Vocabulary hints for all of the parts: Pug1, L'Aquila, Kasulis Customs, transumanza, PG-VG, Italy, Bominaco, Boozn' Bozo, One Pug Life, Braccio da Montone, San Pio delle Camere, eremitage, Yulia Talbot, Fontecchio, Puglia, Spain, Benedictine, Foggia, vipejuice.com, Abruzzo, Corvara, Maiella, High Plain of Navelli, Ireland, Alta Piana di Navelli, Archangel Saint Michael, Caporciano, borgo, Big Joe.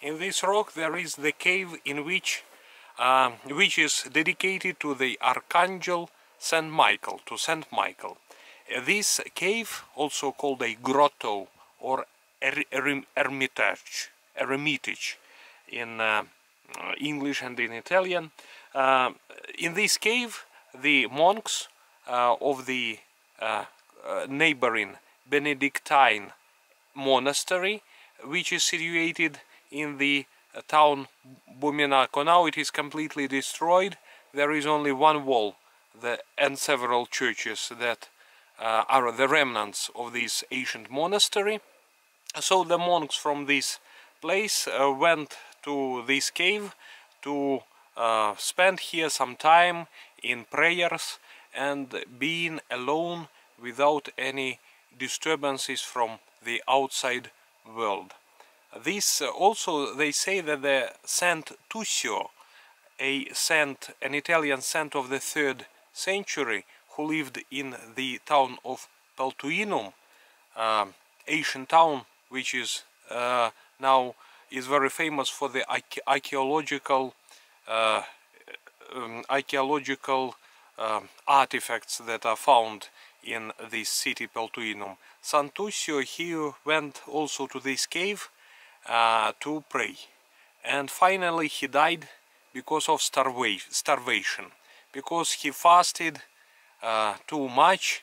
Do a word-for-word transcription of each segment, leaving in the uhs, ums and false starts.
In this rock there is the cave in which, um, which is dedicated to the Archangel Saint Michael, to Saint Michael. This cave, also called a grotto or er er ermitage, eremitage in uh, English and in Italian, uh, in this cave the monks uh, of the uh, uh, neighboring Benedictine monastery, which is situated in the uh, town Bominaco. Now it is completely destroyed. There is only one wall the, and several churches that uh, are the remnants of this ancient monastery. So the monks from this place uh, went to this cave to uh, spend here some time in prayers and being alone without any disturbances from the outside world. This uh, also, they say that the Saint Tussio, a saint, an Italian saint of the third century, who lived in the town of Peltuinum, uh, ancient town which is uh, now is very famous for the archaeological uh, um, archaeological um, artifacts that are found in this city Peltuinum. Saint Tussio here went also to this cave uh, to pray, and finally he died because of starvation, because he fasted uh, too much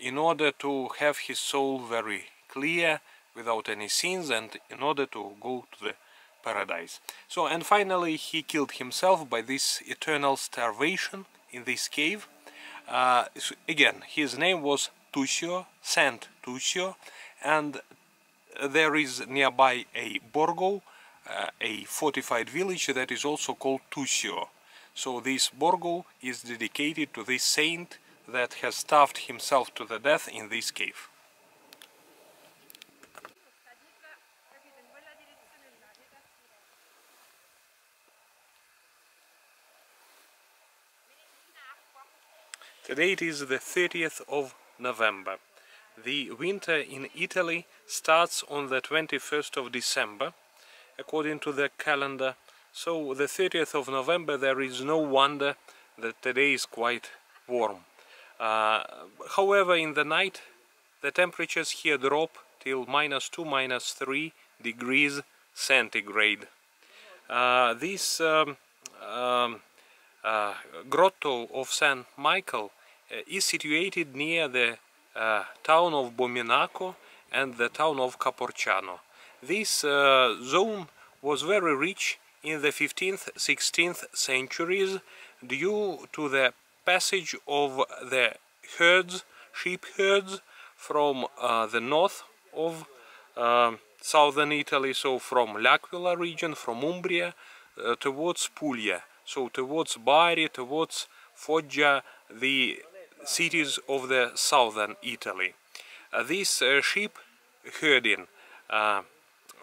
in order to have his soul very clear, without any sins, and in order to go to the paradise. So, and finally he killed himself by this eternal starvation in this cave. Uh, again, his name was Tussio, Saint Tussio, and there is nearby a borgo, uh, a fortified village that is also called Tussio. So this borgo is dedicated to this saint that has starved himself to the death in this cave. Today it is the thirtieth of November. The winter in Italy starts on the twenty-first of December, according to the calendar. So the thirtieth of November, there is no wonder that today is quite warm. Uh, however, in the night, the temperatures here drop till minus two, minus three degrees centigrade. Uh, this um, um, Uh, grotto of Saint Michael uh, is situated near the uh, town of Bominaco and the town of Caporciano. This uh, zone was very rich in the fifteenth, sixteenth centuries due to the passage of the herds, sheep herds, from uh, the north of uh, southern Italy, so from L'Aquila region, from Umbria, uh, towards Puglia. So towards Bari, towards Foggia, the cities of the southern Italy. Uh, this uh, sheep herding uh,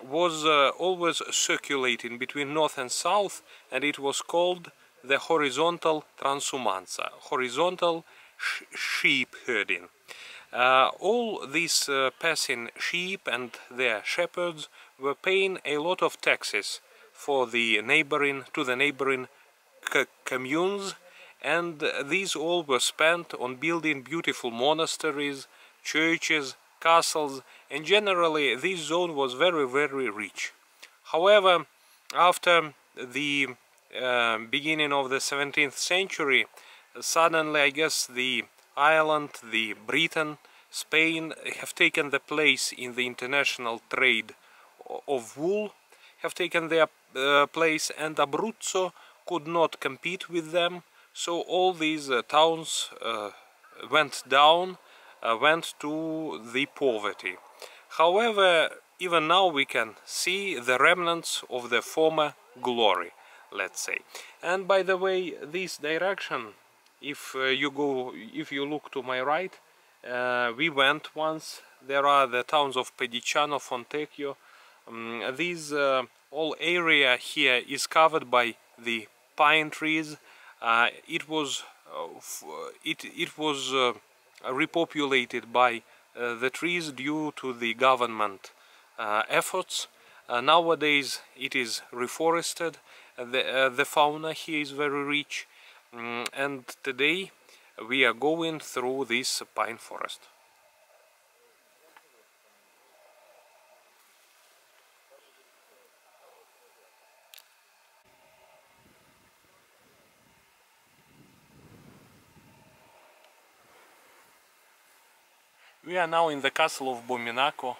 was uh, always circulating between north and south, and it was called the horizontal transumanza, horizontal sh sheep herding. Uh, all these uh, passing sheep and their shepherds were paying a lot of taxes for the neighboring, to the neighboring communes, and these all were spent on building beautiful monasteries, churches, castles, and generally this zone was very very rich. However, after the uh, beginning of the seventeenth century, suddenly I guess the Ireland, the Britain, Spain have taken the place in the international trade of wool, have taken their uh, place, and Abruzzo could not compete with them, so all these uh, towns uh, went down, uh, went to the poverty. However, even now we can see the remnants of the former glory, let's say. And by the way, this direction, if uh, you go, if you look to my right, uh, we went once. There are the towns of Pediciano, Fontecchio. Um, these uh, all area here is covered by the pine trees. Uh, it was uh, f it it was uh, repopulated by uh, the trees due to the government uh, efforts. Uh, nowadays it is reforested, the, uh, the fauna here is very rich, um, and today we are going through this pine forest. We are now in the castle of Bominaco.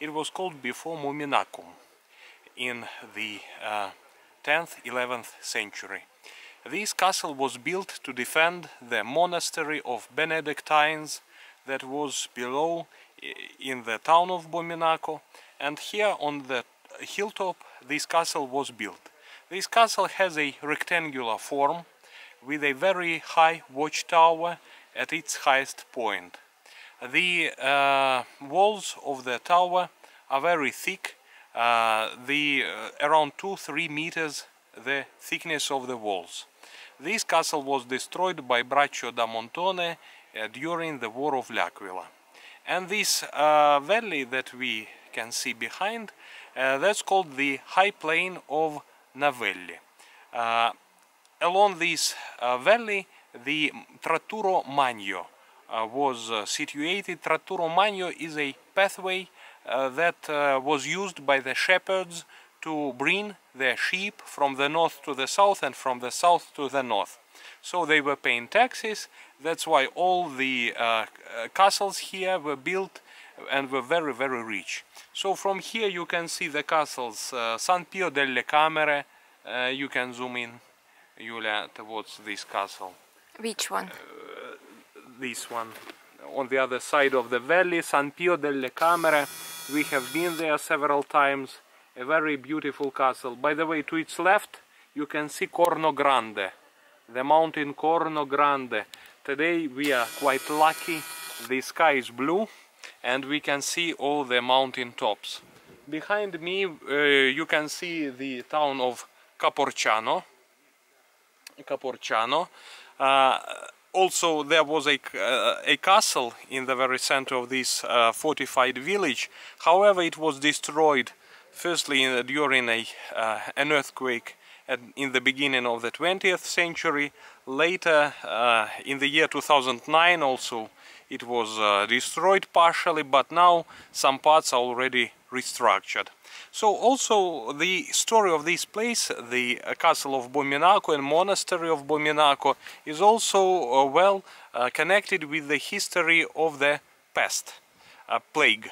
It was called before Bominacum in the uh, tenth eleventh century. This castle was built to defend the monastery of Benedictines that was below in the town of Bominaco, and here on the hilltop this castle was built. This castle has a rectangular form with a very high watchtower at its highest point. The uh, walls of the tower are very thick, uh, the, uh, around two to three meters the thickness of the walls. This castle was destroyed by Braccio da Montone uh, during the War of L'Aquila. And this uh, valley that we can see behind, uh, that's called the High Plain of Navelli. Uh, along this uh, valley, the Tratturo Magno Uh, was uh, situated. Tratturo Magno is a pathway uh, that uh, was used by the shepherds to bring their sheep from the north to the south and from the south to the north. So they were paying taxes, that's why all the uh, uh, castles here were built and were very very rich. So from here you can see the castles uh, San Pio delle Camere. Uh, you can zoom in, Yulia, towards this castle. Which one? Uh, This one on the other side of the valley, San Pio delle Camere. We have been there several times. A very beautiful castle. By the way, to its left you can see Corno Grande, the mountain Corno Grande. Today we are quite lucky. The sky is blue and we can see all the mountain tops. Behind me uh, you can see the town of Caporciano. Caporciano. Uh, Also, there was a, uh, a castle in the very center of this uh, fortified village. However, it was destroyed firstly in, during a, uh, an earthquake at, in the beginning of the twentieth century. Later, uh, in the year two thousand nine also, it was uh, destroyed partially, but now some parts are already restructured. So also the story of this place, the uh, castle of Bominaco and monastery of Bominaco, is also uh, well uh, connected with the history of the pest, uh, plague.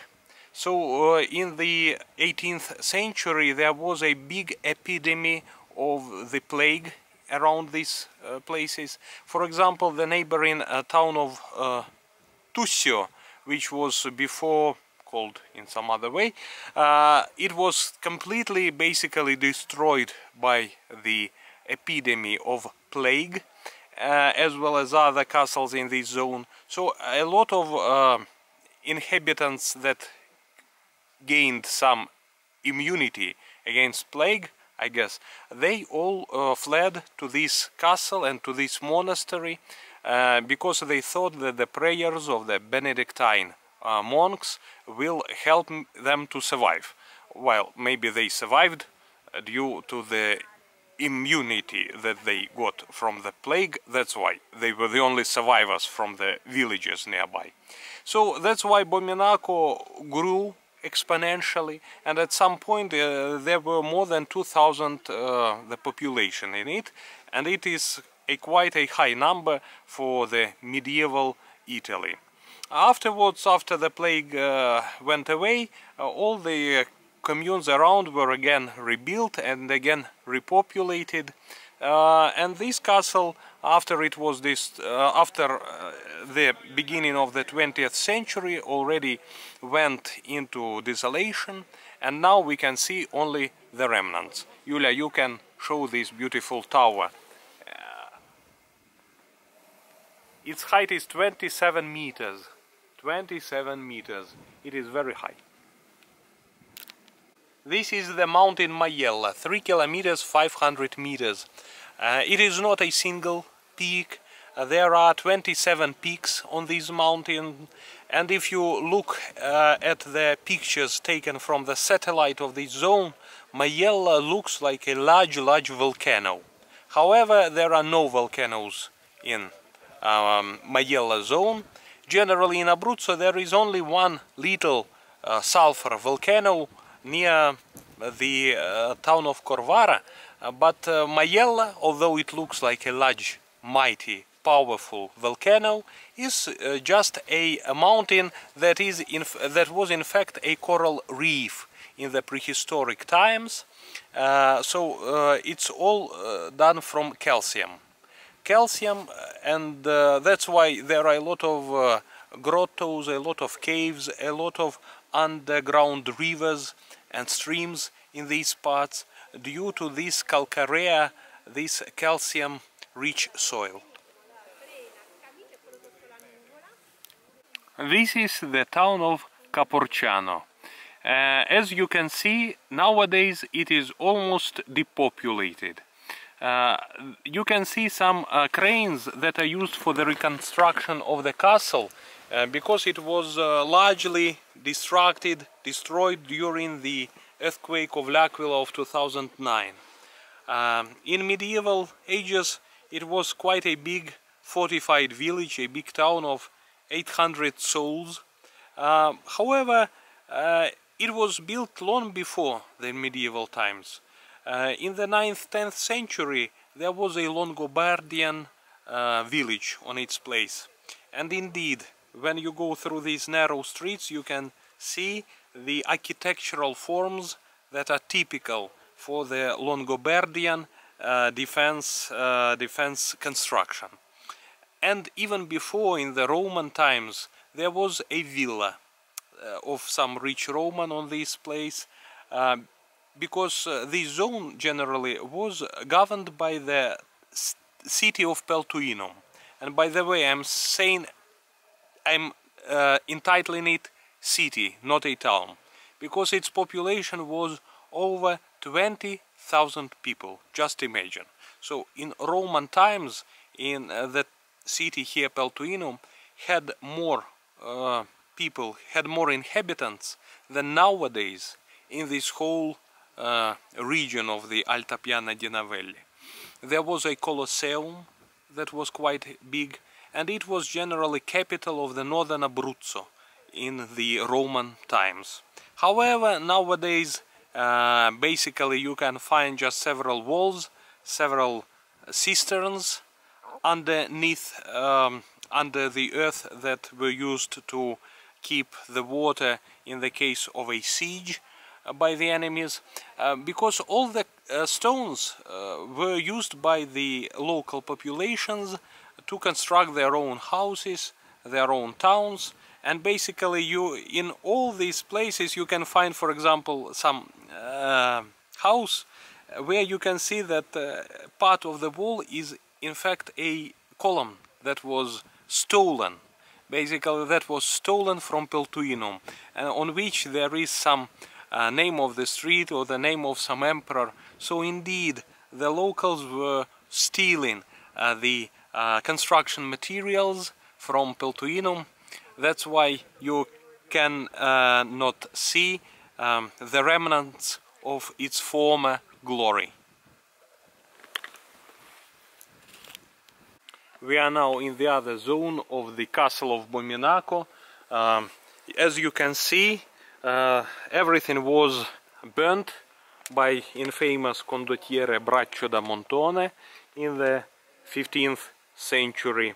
So uh, in the eighteenth century there was a big epidemic of the plague around these uh, places. For example, the neighboring uh, town of uh, Tussio, which was before called in some other way, uh, it was completely basically destroyed by the epidemic of plague, uh, as well as other castles in this zone. So a lot of uh, inhabitants that gained some immunity against plague, I guess, they all uh, fled to this castle and to this monastery uh, because they thought that the prayers of the Benedictine Uh, monks will help them to survive. Well, maybe they survived due to the immunity that they got from the plague. That's why they were the only survivors from the villages nearby. So that's why Bominaco grew exponentially, and at some point uh, there were more than two thousand uh, the population in it, and it is a quite a high number for the medieval Italy. Afterwards, after the plague uh, went away, uh, all the uh, communes around were again rebuilt and again repopulated. Uh, and this castle, after it was this, uh, after uh, the beginning of the twentieth century, already went into desolation. And now we can see only the remnants. Yulia, you can show this beautiful tower. Uh, its height is twenty-seven meters. twenty-seven meters. It is very high. This is the mountain Maiella, three kilometers, five hundred meters. Uh, it is not a single peak. Uh, there are twenty-seven peaks on this mountain, and if you look uh, at the pictures taken from the satellite of this zone, Maiella looks like a large, large volcano. However, there are no volcanoes in um, Maiella zone. Generally in Abruzzo there is only one little uh, sulfur volcano near the uh, town of Corvara, uh, but uh, Maiella, although it looks like a large, mighty, powerful volcano, is uh, just a, a mountain that is in f that was in fact a coral reef in the prehistoric times. Uh, so uh, it's all uh, done from calcium. Calcium, and uh, that's why there are a lot of uh, grottos, a lot of caves, a lot of underground rivers and streams in these parts, due to this calcarea, this calcium-rich soil. This is the town of Caporciano. Uh, as you can see, nowadays it is almost depopulated. Uh, you can see some uh, cranes that are used for the reconstruction of the castle, uh, because it was uh, largely destructed, destroyed during the earthquake of L'Aquila of two thousand nine. Um, in medieval ages it was quite a big fortified village, a big town of eight hundred souls. Uh, however, uh, it was built long before the medieval times. Uh, in the ninth tenth century there was a Longobardian uh, village on its place, and indeed when you go through these narrow streets you can see the architectural forms that are typical for the Longobardian uh, defense, uh, defense construction. And even before, in the Roman times, there was a villa uh, of some rich Roman on this place, uh, because uh, this zone generally was governed by the city of Peltuinum. And by the way, I'm saying I'm uh, entitling it city, not a town, because its population was over twenty thousand people, just imagine. So in Roman times, in uh, the city here, Peltuinum, had more uh, people, had more inhabitants than nowadays in this whole Uh, region of the Alta Piana di Navelli. There was a Colosseum that was quite big, and it was generally capital of the northern Abruzzo in the Roman times. However, nowadays uh, basically you can find just several walls, several cisterns underneath, um, under the earth, that were used to keep the water in the case of a siege by the enemies, uh, because all the uh, stones uh, were used by the local populations to construct their own houses, their own towns. And basically you, in all these places you can find, for example, some uh, house where you can see that uh, part of the wall is in fact a column that was stolen. Basically that was stolen from Peltuinum, and on which there is some Uh, name of the street or the name of some emperor. So indeed the locals were stealing uh, the uh, construction materials from Peltuinum. That's why you can uh, not see um, the remnants of its former glory. We are now in the other zone of the castle of Bominaco. Um, as you can see, Uh, everything was burnt by infamous condottiere Braccio da Montone in the fifteenth century.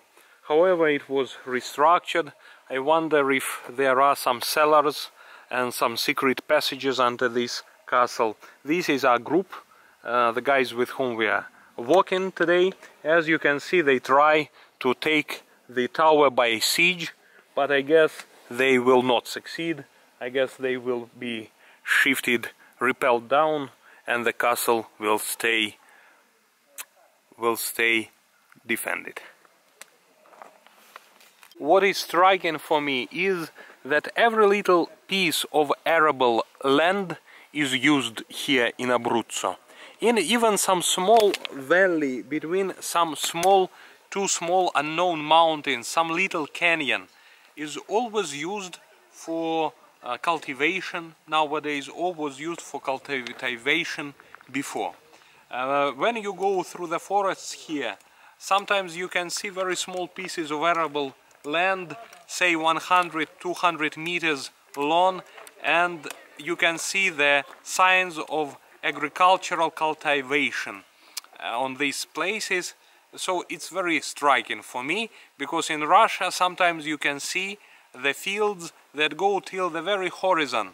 However, it was restructured. I wonder if there are some cellars and some secret passages under this castle. This is our group, uh, the guys with whom we are walking today. As you can see, they try to take the tower by siege, but I guess they will not succeed. I guess they will be shifted, repelled down, and the castle will stay, will stay defended. What is striking for me is that every little piece of arable land is used here in Abruzzo. In even some small valley between some small two small unknown mountains, some little canyon, is always used for uh, cultivation nowadays, always used for cultivation before. Uh, when you go through the forests here, sometimes you can see very small pieces of arable land, say one hundred to two hundred meters long, and you can see the signs of agricultural cultivation uh, on these places. So it's very striking for me, because in Russia sometimes you can see the fields that go till the very horizon,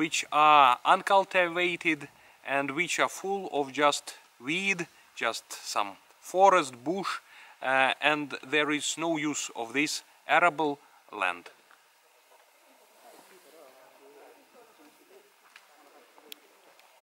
which are uncultivated and which are full of just weed, just some forest, bush, uh, and there is no use of this arable land.